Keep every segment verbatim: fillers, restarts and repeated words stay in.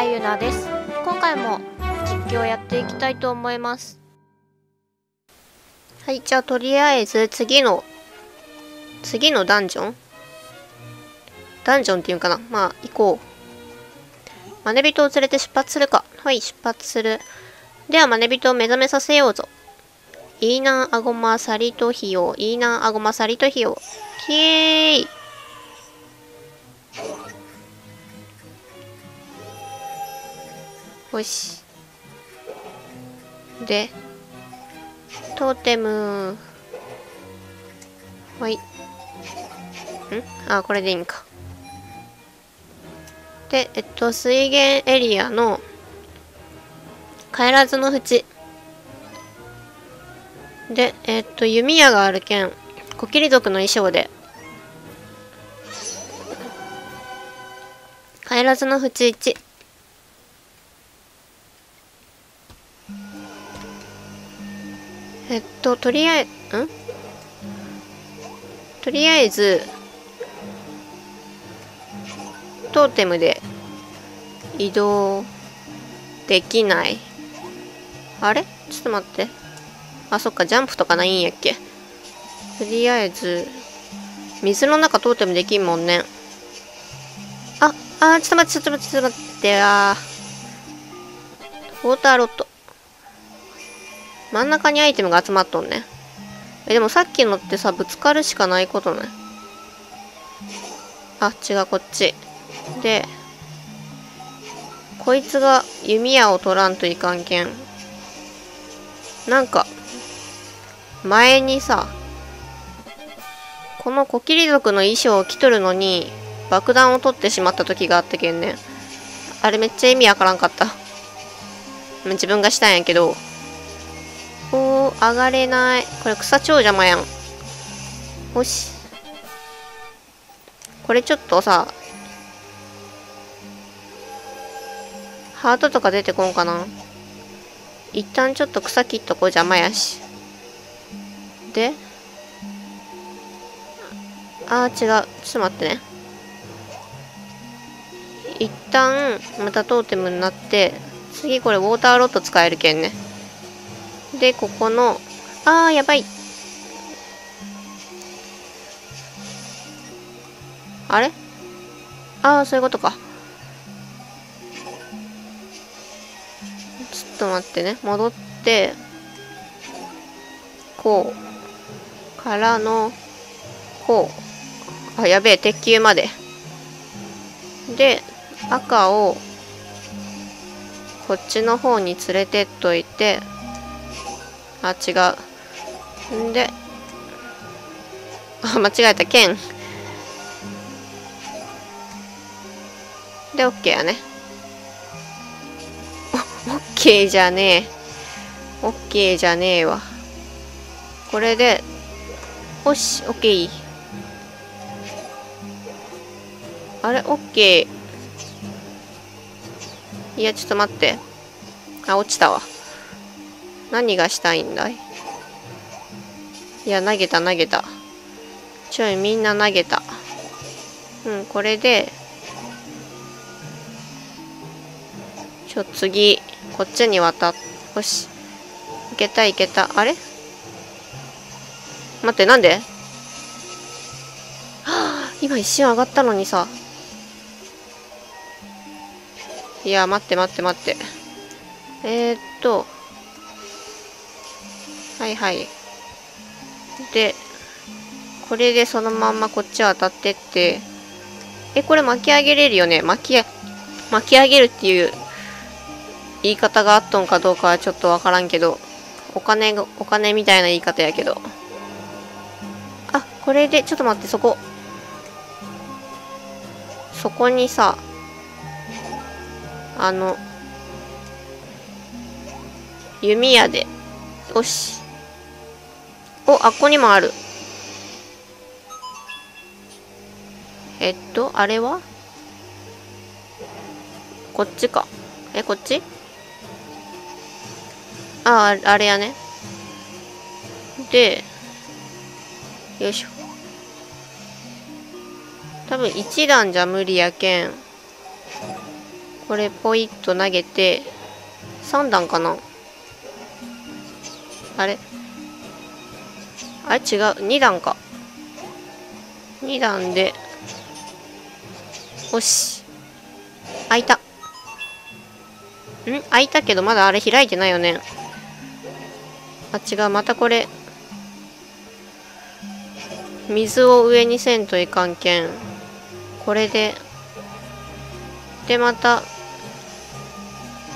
あゆなです。今回も実況やっていきたいと思います。はい、じゃあとりあえず次の次のダンジョンダンジョンっていうかな、まあ行こう。マネビトを連れて出発するか。はい、出発する。ではマネビトを目覚めさせようぞ。イーナンアゴマサリトヒヨ、イーナンアゴマサリトヒヨ、キエーイ。よし。で、トーテム。はい。ん？あ、これでいいんか。で、えっと、水源エリアの、帰らずの淵。で、えっと、弓矢がある剣。コキリ族の衣装で。帰らずの淵いち。えっと、とりあえ、ん？とりあえず、トーテムで移動できない。あれ？ちょっと待って。あ、そっか、ジャンプとかないんやっけ。とりあえず、水の中トーテムできんもんね。あ、あ、ちょっと待って、ちょっと待って、ちょっと待って、あー。ウォーターロッド。真ん中にアイテムが集まっとんね。え、でもさっきのってさ、ぶつかるしかないことね。あ、違う、こっち。で、こいつが弓矢を取らんといかんけん。なんか、前にさ、このコキリ族の衣装を着とるのに、爆弾を取ってしまった時があったけんね。あれめっちゃ意味わからんかった。自分がしたんやけど、おー、上がれない。これ草超邪魔やん。よし。これちょっとさ、ハートとか出てこんかな。一旦ちょっと草切っとこう、邪魔やし。で、あー違う。ちょっと待ってね。一旦、またトーテムになって、次これウォーターロッド使えるけんね。で、ここの、あー、やばい。あれ？あー、そういうことか。ちょっと待ってね。戻って、こう、からの、こう。あ、やべえ、鉄球まで。で、赤を、こっちの方に連れてっといて、あ、違う。んで、あ、間違えた、剣。で、オッケーやね。オッケーじゃねえ。オッケーじゃねえわ。これで、よし、オッケー。あれ、オッケー。いや、ちょっと待って。あ、落ちたわ。何がしたいんだい？いや、投げた投げた。ちょい、みんな投げた。うん、これで、ちょ、次、こっちに渡っ、よし。いけたいけた。あれ？待って、なんで？はあ、今一瞬上がったのにさ。いや、待って待って待って。えーっと、はいはい。で、これでそのまんまこっちを当たってって、え、これ巻き上げれるよね。巻き、巻き上げるっていう言い方があっとんかどうかはちょっとわからんけど、お金、お金みたいな言い方やけど。あ、これで、ちょっと待って、そこ。そこにさ、あの、弓矢で、よし。お、あっこにもある。えっと、あれはこっちか。え、こっち？ああ、あれやね。で、よいしょ。多分一段じゃ無理やけん。これポイッと投げてさん段かな、あれあれ違う、に段か、に段でよし開いた。ん開いたけどまだあれ開いてないよね。あ違う、またこれ水を上にせんといかんけん、これででまた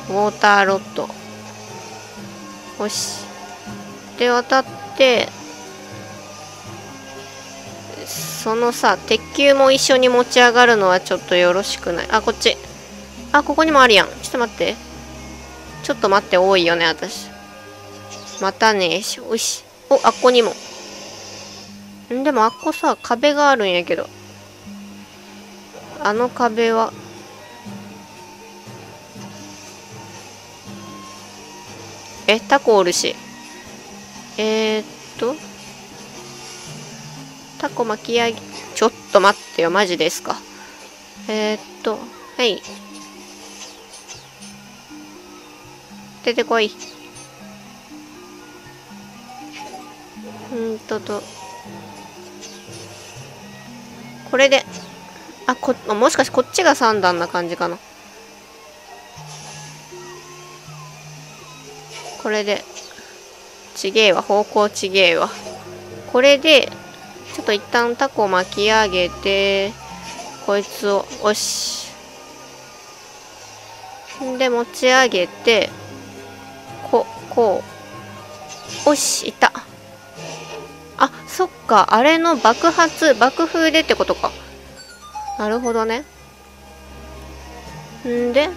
ウォーターロッドよしで渡って、そのさ鉄球も一緒に持ち上がるのはちょっとよろしくない。あこっち、あここにもあるやん、ちょっと待って、ちょっと待って、多いよね私。またねーし、おいし、おあっこにもん、でもあっこさ壁があるんやけど、あの壁はえタコおるし、えー、っとタコ巻き上げ、ちょっと待ってよマジですか。えー、っとはい出てこい。うんととこれで、あこもしかしてこっちがさん段な感じかな。これでちげえわ、方向ちげえわ。これでちょっと一旦タコ巻き上げてこいつを押しで持ち上げてここう押しいた。あ、そっか、あれの爆発、爆風でってことか。なるほどね。んで、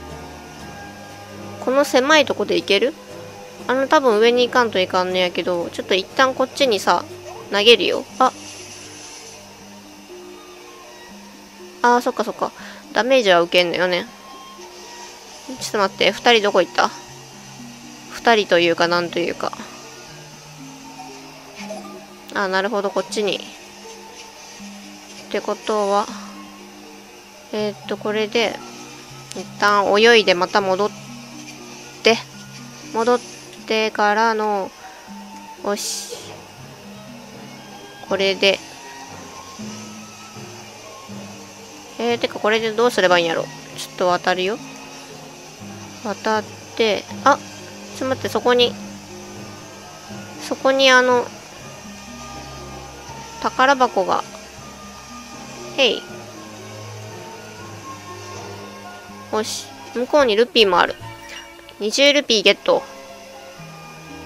この狭いとこでいける？あの、多分上に行かんといかんのやけど、ちょっと一旦こっちにさ、投げるよ。あ。あー、そっかそっか。ダメージは受けんのよね。ちょっと待って、二人どこ行った？二人というか、なんというか。あ、なるほど、こっちに。ってことは、えー、っと、これで、一旦泳いでまた戻って、戻ってからの、よし。これで。えー、てかこれでどうすればいいんやろ。ちょっと渡るよ。渡って、あ、ちょっと待って、そこに、そこにあの、宝箱が、へい。よし。向こうにルピーもある。にじゅうルピーゲット。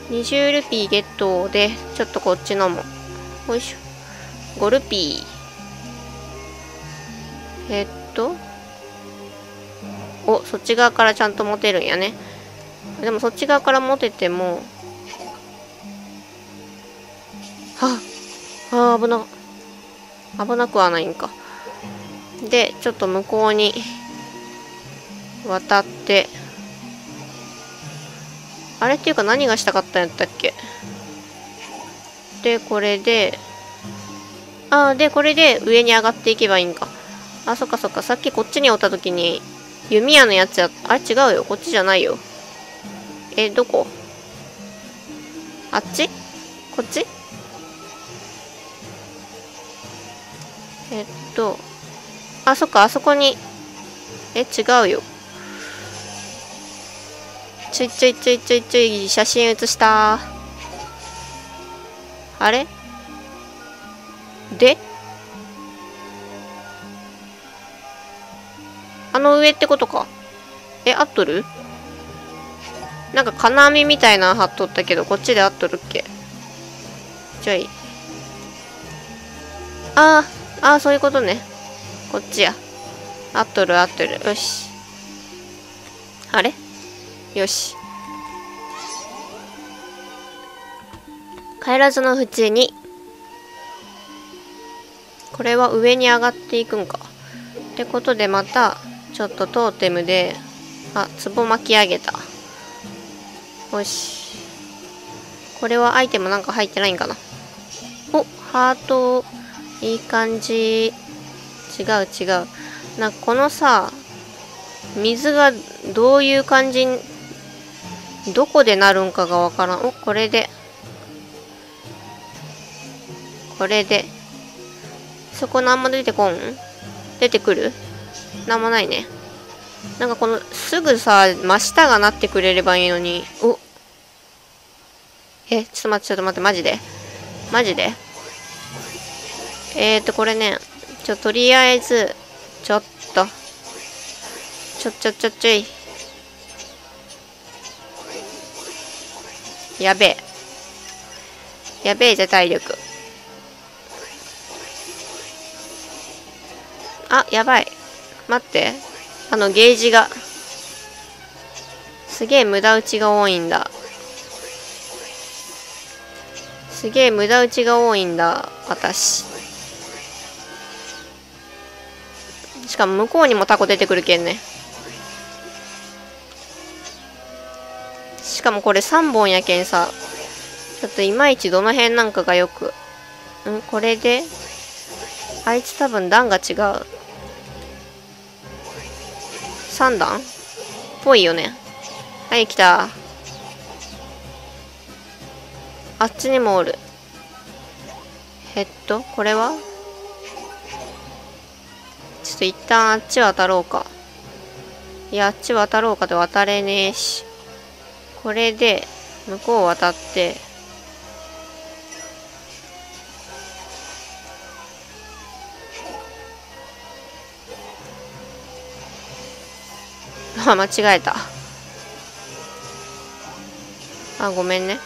にじゅうルピーゲットで、ちょっとこっちのも。よいしょ。ごルピー。えっと。お、そっち側からちゃんと持てるんやね。でもそっち側から持てても。はっ。あー危な、危なくはないんか。で、ちょっと向こうに渡って。あれっていうか何がしたかったんやったっけ？で、これで、あー、で、これで上に上がっていけばいいんか。あ、そっかそっか。さっきこっちにおったときに弓矢のやつやった。あれ違うよ。こっちじゃないよ。え、どこ？あっち？こっち？えっと、あ、そっか、あそこに、え、違うよ。ちょいちょいちょいちょいちょい、写真写したー。あれ？で？あの上ってことか。え、合っとる？なんか金網みたいなの貼っとったけど、こっちで合っとるっけ？ちょい。あー。ああ、そういうことね。こっちや。合っとる合っとる。よし。あれ？よし。帰らずの淵に。これは上に上がっていくんか。ってことでまた、ちょっとトーテムで、あ、壺巻き上げた。よし。これはアイテムなんか入ってないんかな。お、ハートを。いい感じ。違う違う。なんかこのさ、水がどういう感じに、どこでなるんかがわからん。お、これで。これで。そこなんも出てこん？出てくる？なんもないね。なんかこの、すぐさ、真下がなってくれればいいのに。お。え、ちょっと待って、ちょっと待って、マジで。マジで。えーと、これね。ちょ、とりあえず、ちょっと。ちょ、ちょ、ちょ、ちょい。やべえ。やべえじゃ、体力。あ、やばい。待って。あの、ゲージが。すげえ無駄打ちが多いんだ。すげえ無駄打ちが多いんだ、私。しかも、向こうにもタコ出てくるけんね。しかもこれさんぼんやけんさ、ちょっといまいちどの辺なんかがよく。んこれであいつ多分段が違う。さんだんっぽいよね。はい、来た。あっちにもおる。えっと、これはちょっと一旦あっち渡ろうか。いや、あっち渡ろうかで渡れねえし。これで、向こう渡って、あ、間違えた。あ、ごめんね。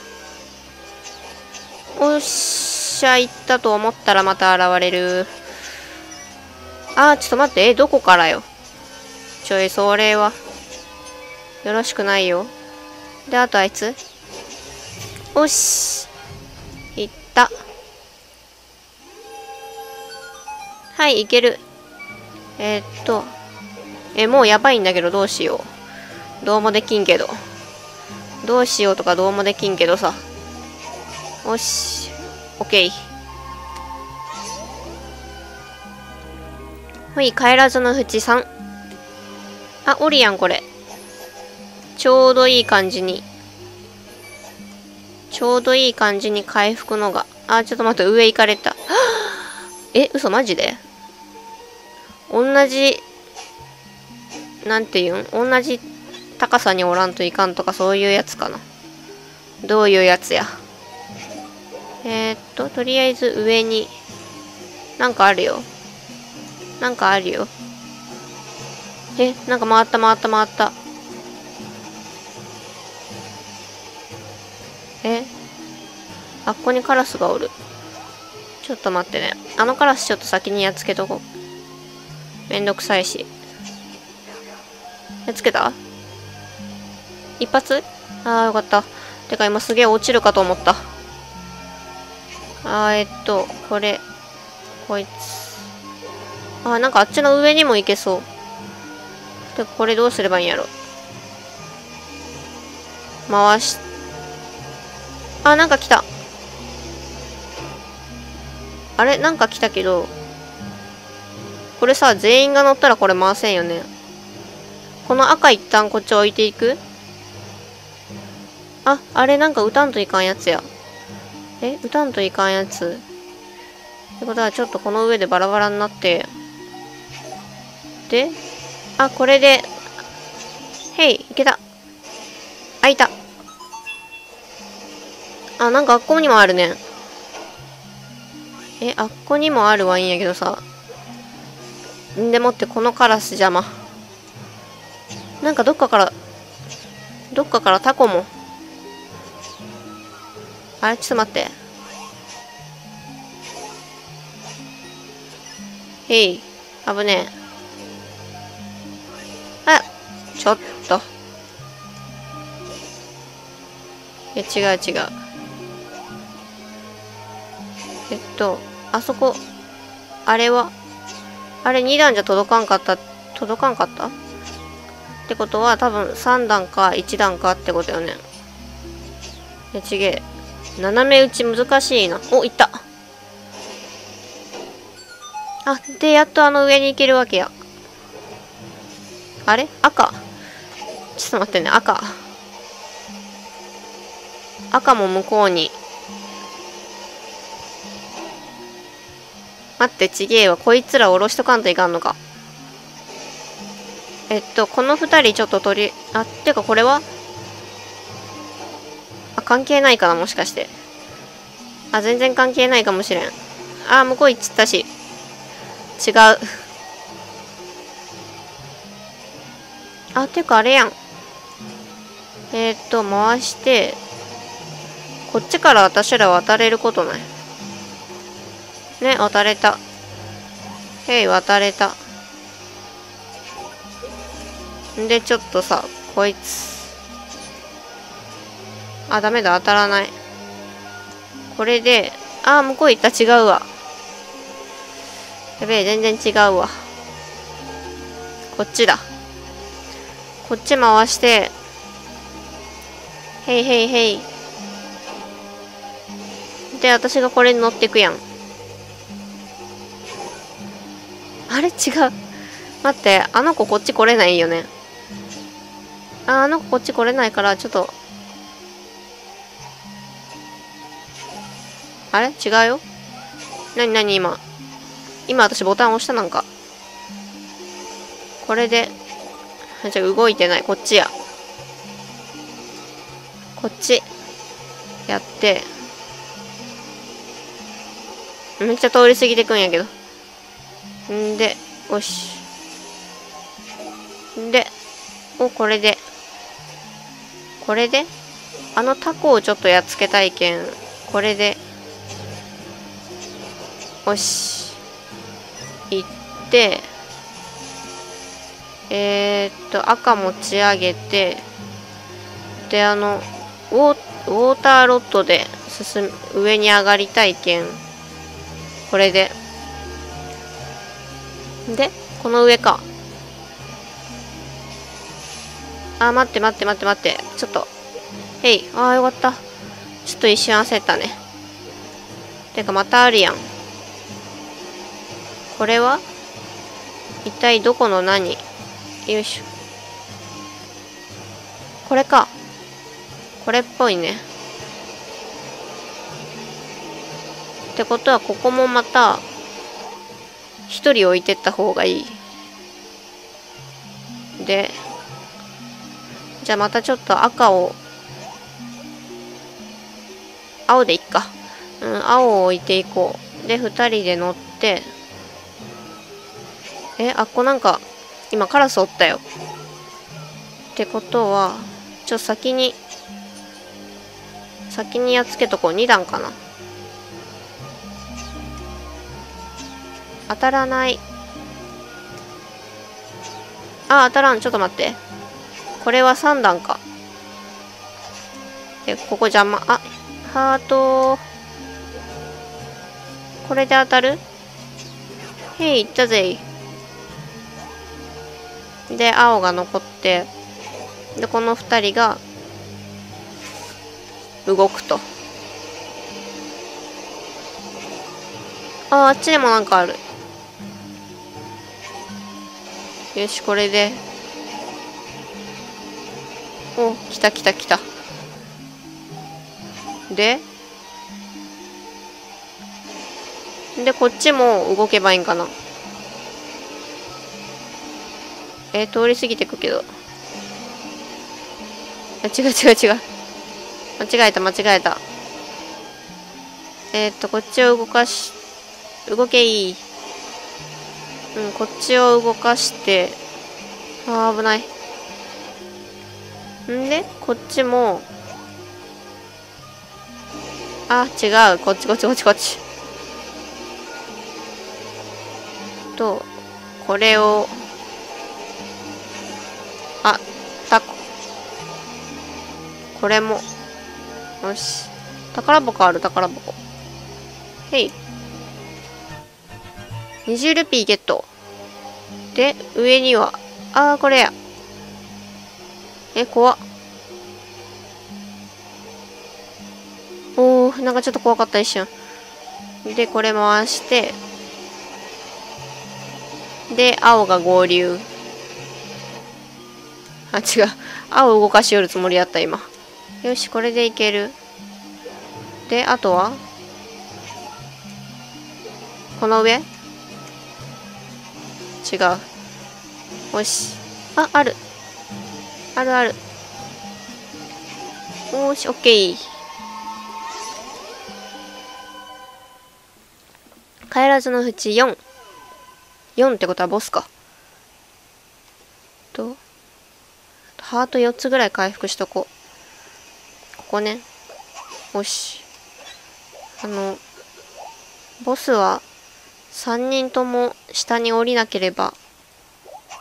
おっしゃ、行ったと思ったらまた現れる。あー、ちょっと待って、え、どこからよ。ちょい、それは。よろしくないよ。で、あとあいつ。おし。いった。はい、いける。えー、っと。え、もうやばいんだけど、どうしよう。どうもできんけど。どうしようとかどうもできんけどさ。おし。オッケー。ほい、帰らずの淵さん。あ、おるやん、これ。ちょうどいい感じに。ちょうどいい感じに回復のが。あ、ちょっと待って、上行かれた。え、嘘、マジで？同じ、なんていうん？同じ高さにおらんといかんとか、そういうやつかな。どういうやつや。えー、っと、とりあえず上に、なんかあるよ。なんかあるよ。え、なんか回った回った回った。え、あっこにカラスがおる。ちょっと待ってね。あのカラスちょっと先にやっつけとこう。めんどくさいし。やっつけた？一発？ああ、よかった。てか今すげえ落ちるかと思った。あー、えっと、これ。こいつ。あー、なんかあっちの上にも行けそう。てかこれどうすればいいんやろ。回して。あ、なんか来た。あれなんか来たけど、これさ、全員が乗ったらこれ回せんよね。この赤一旦こっち置いていく？あ、あれなんか打たんといかんやつや。え、打たんといかんやつ。ってことはちょっとこの上でバラバラになって。で、あ、これで、へい、いけた。開いた。あ、なんかあっこにもあるね。え、あっこにもあるはいいんやけどさ。んでもってこのカラス邪魔。なんかどっかから、どっかからタコも。あれ、ちょっと待って。へい、危ねえ。あ、ちょっと。いや、違う違う。えっと、あそこ、あれは、あれにだんじゃ届かんかった、届かんかったってことは多分さんだんかいちだんかってことよね。いや、ちげえ。斜め打ち難しいな。お、いった。あ、で、やっとあの上に行けるわけや。あれ赤。ちょっと待ってね、赤。赤も向こうに。待って、ちげえわ。こいつら下ろしとかんといかんのか。えっと、この二人ちょっと取り、あ、ってかこれはあ、関係ないかな、もしかして。あ、全然関係ないかもしれん。あ、向こう行っちゃったし。違う。あ、てかあれやん。えー、っと、回して、こっちから私ら渡れることない。ね、渡れた。へい、渡れた。んで、ちょっとさ、こいつ。あ、ダメだ、当たらない。これで、あー、向こう行った、違うわ。やべえ、全然違うわ。こっちだ。こっち回して、へいへいへい。で、私がこれに乗ってくやん。あれ違う。待って、あの子こっち来れないよね。あ、あの子こっち来れないから、ちょっと。あれ違うよ。なになに今。今私ボタン押したなんか。これで。じゃあ動いてない。こっちや。こっち。やって。めっちゃ通り過ぎてくんやけど。んで、よし。んで、お、これで。これであのタコをちょっとやっつけたいけん。これで。よし。いって。えーっと、赤持ち上げて、で、あの、ウォー、ウォーターロッドで進む、上に上がりたいけん。これで。で、この上か。あー、待って待って待って待って。ちょっと。へい。あー、よかった。ちょっと一瞬焦ったね。てか、またあるやん。これは一体どこの何。よいしょ。これか。これっぽいね。ってことは、ここもまた、一人置いてった方がいい。で、じゃあまたちょっと赤を、青でいっか。うん、青を置いていこう。で、二人で乗って、え、あっこなんか、今カラスおったよ。ってことは、ちょっと先に、先にやっつけとこう。に段かな。当たらない。あ、当たらん。ちょっと待って。これはさん段か。で、ここ邪魔。あ、ハート。これで当たる？へい、いったぜ。で、青が残って、で、この二人が、動くと。ああ、あっちでもなんかある。よし、これで。お、来た来た来た。で、で、こっちも動けばいいんかな。えー、通り過ぎてくけど。あ、違う違う違う。間違えた間違えた。えー、っと、こっちを動かし、動けいい。うん、こっちを動かして、あー、危ない。んで、こっちも、あ、違う。こっちこっちこっちこっち。と、これを、あ、タコ。これも。よし。宝箱ある、宝箱。へい。にじゅうルピーゲット。で、上には、あー、これや。え、怖っ。おー、なんかちょっと怖かった一瞬。で、これ回して。で、青が合流。あ、違う。青動かしよるつもりやった、今。よし、これでいける。で、あとはこの上違う。よし。あ、ある。あるある。よし、オッケー。帰らずの淵よん。よんってことはボスか。と、ハートよっつぐらい回復しとこう。ここね。よし。あの、ボスはさんにんとも下に降りなければ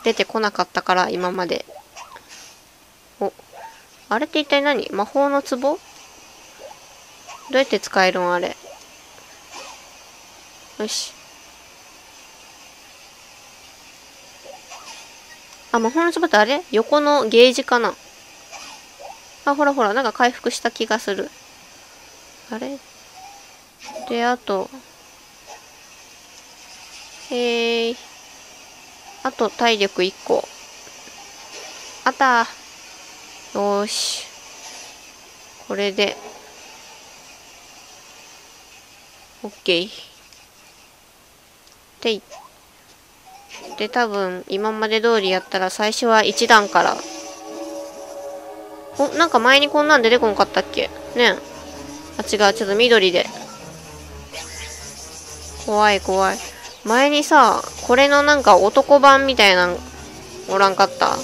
出てこなかったから、今まで。お、あれって一体何？魔法の壺？どうやって使えるんあれ。よし。あ、魔法の壺ってあれ？横のゲージかな？あ、ほらほら、なんか回復した気がする。あれ？で、あと。えー。あと、体力いっこ。あったー。よーし。これで。オッケー。で、で多分今まで通りやったら最初はいち段から。お、なんか前にこんなん出てこんかったっけね。あ、違う、ちょっと緑で怖い怖い。前にさ、これのなんか男版みたいなんおらんかった？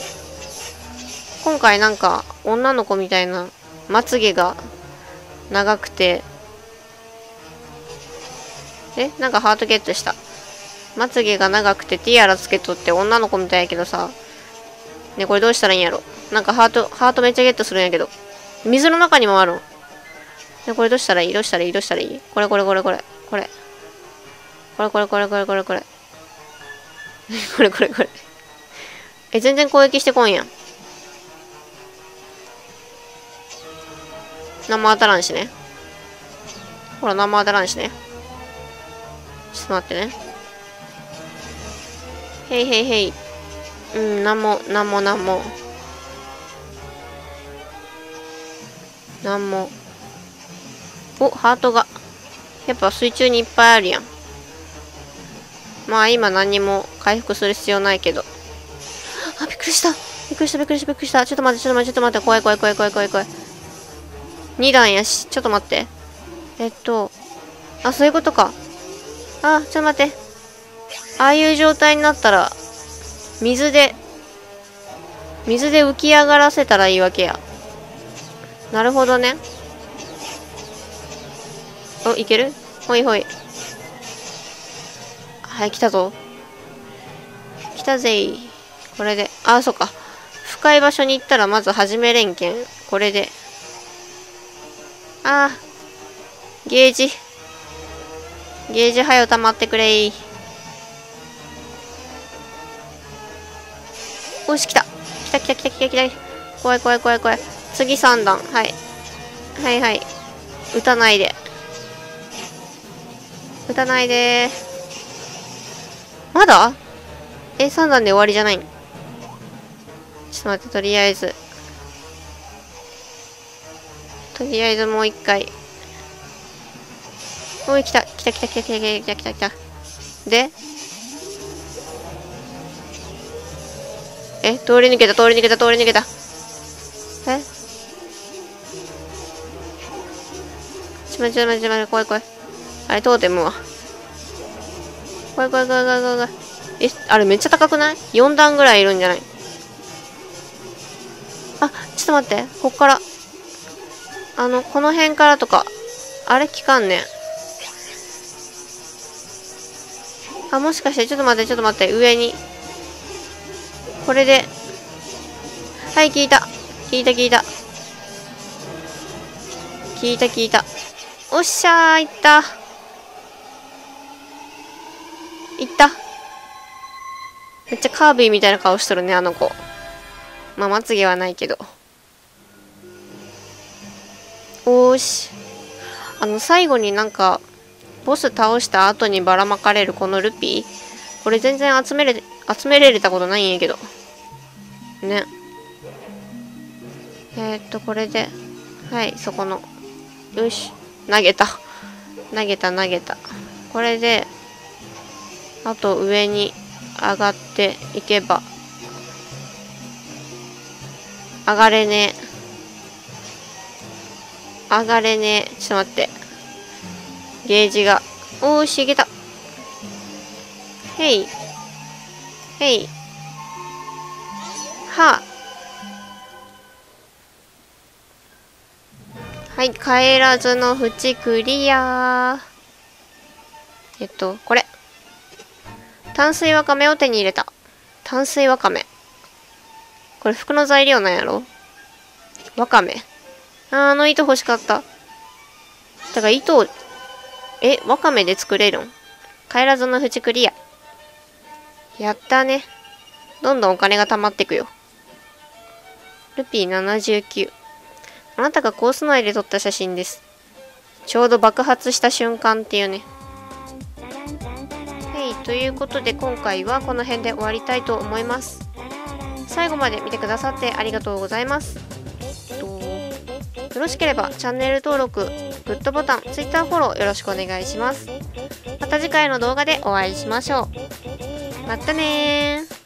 今回なんか女の子みたいな、まつげが長くて、え、なんかハートゲットした。まつげが長くてティアラつけとって女の子みたいやけどさ。ね、これどうしたらいいんやろ。なんかハート、ハートめっちゃゲットするんやけど。水の中にもあるん。ね、これどうしたらいいどうしたらいいどうしたらいいこれこれこれこれ。これこれこれこれこれこれこれ。これこれこれ。え、全然攻撃してこんやん。何も当たらんしね。ほら、何も当たらんしね。ちょっと待ってね。へいへいへい。うん、なんも、なんも、なんも。なんも。お、ハートが。やっぱ水中にいっぱいあるやん。まあ今何にも回復する必要ないけど。あ、びっくりした。びっくりした、びっくりした、びっくりした。ちょっと待って、ちょっと待って、ちょっと待って。怖い怖い怖い怖い怖い怖い。に段やし。ちょっと待って。えっと。あ、そういうことか。あ、ちょっと待って。ああいう状態になったら、水で、水で浮き上がらせたらいいわけや。なるほどね。お、いける？ほいほい。はい、来たぞ。来たぜい。これで。あ、そっか。深い場所に行ったらまず始めれんけん。これで。あー。ゲージ。ゲージはよ溜まってくれい。よし、来た。来た来た来た来た来た。怖い怖い怖い怖い。次さん段。はい。はいはい。撃たないで。撃たないでー。まだ？え、さん段で終わりじゃないん？ちょっと待って、とりあえず。とりあえずもう一回。おい、来た。来た来た来た来た来た来た来た。で？え、通り抜けた、通り抜けた、通り抜けた。え？ちまちまちま、怖い怖い。あれ、トーテムは。怖い怖い怖い怖い怖い怖い。え、あれめっちゃ高くない ?よん 段ぐらいいるんじゃない？あ、ちょっと待って。こっから。あの、この辺からとか。あれ、効かんね。あ、もしかして、ちょっと待って、ちょっと待って。上に。これで。はい、聞いた。聞いた、聞いた。聞いた、聞いた。おっしゃー、いった。いった。めっちゃカービィみたいな顔しとるね、あの子。まあ、まつげはないけど。おーし。あの、最後になんか、ボス倒した後にばらまかれるこのルピー。これ全然集めれ、集めれれたことないんやけど。ね。えー、っとこれではいそこのよし投げた投げた投げたこれであと上に上がっていけば上がれねえ上がれねえちょっと待ってゲージがおーしいけたへいへいはあはい帰らずの淵クリアえっとこれ淡水ワカメを手に入れた淡水ワカメこれ服の材料なんやろワカメあの糸欲しかっただから糸をえワカメで作れるん帰らずの淵クリアやったねどんどんお金が貯まってくよルピーななじゅうきゅうあなたがコース内で撮った写真ですちょうど爆発した瞬間っていうねはいということで今回はこの辺で終わりたいと思います最後まで見てくださってありがとうございます、えっと、よろしければチャンネル登録グッドボタン ツイッター フォローよろしくお願いしますまた次回の動画でお会いしましょうまたねー。